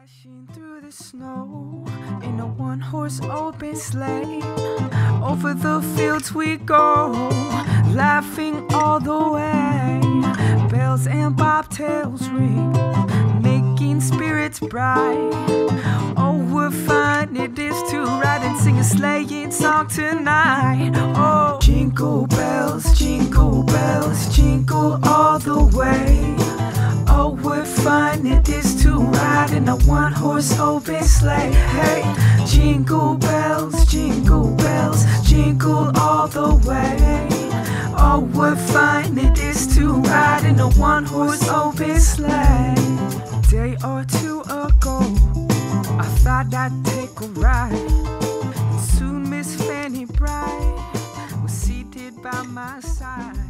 Dashing through the snow in a one-horse open sleigh. Over the fields we go, laughing all the way. Bells and bobtails ring, making spirits bright. Oh, what fun it is to ride and sing a sleighing song tonight. Oh, jingle bells, jingle all the way. Oh, what fun it is to ride in a one-horse open sleigh. Hey, jingle bells, jingle all the way. Oh, what fun it is to ride in a one-horse open sleigh. Day or two ago, I thought I'd take a ride, and soon Miss Fanny Bright was seated by my side.